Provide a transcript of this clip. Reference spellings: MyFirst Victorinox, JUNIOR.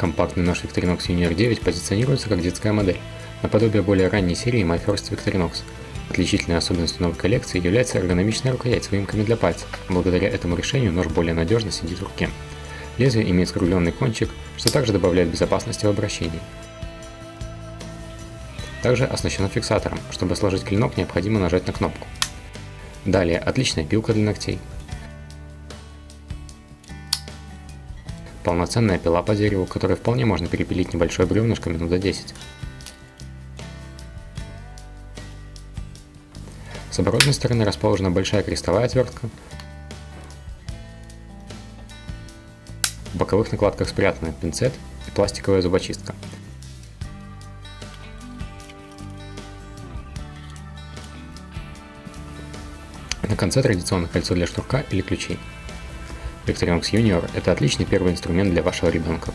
Компактный наш Victorinox Junior 9 позиционируется как детская модель, наподобие более ранней серии MyFirst Victorinox. Отличительной особенностью новой коллекции является эргономичная рукоять с выемками для пальцев. Благодаря этому решению нож более надежно сидит в руке. Лезвие имеет скругленный кончик, что также добавляет безопасности в обращении. Также оснащено фиксатором. Чтобы сложить клинок, необходимо нажать на кнопку. Далее отличная пилка для ногтей. Полноценная пила по дереву, которой вполне можно перепилить небольшое бревнышко минут за 10. С оборотной стороны расположена большая крестовая отвертка. В боковых накладках спрятаны пинцет и пластиковая зубочистка. На конце традиционно кольцо для шнурка или ключей. Victorinox Junior – это отличный первый инструмент для вашего ребенка.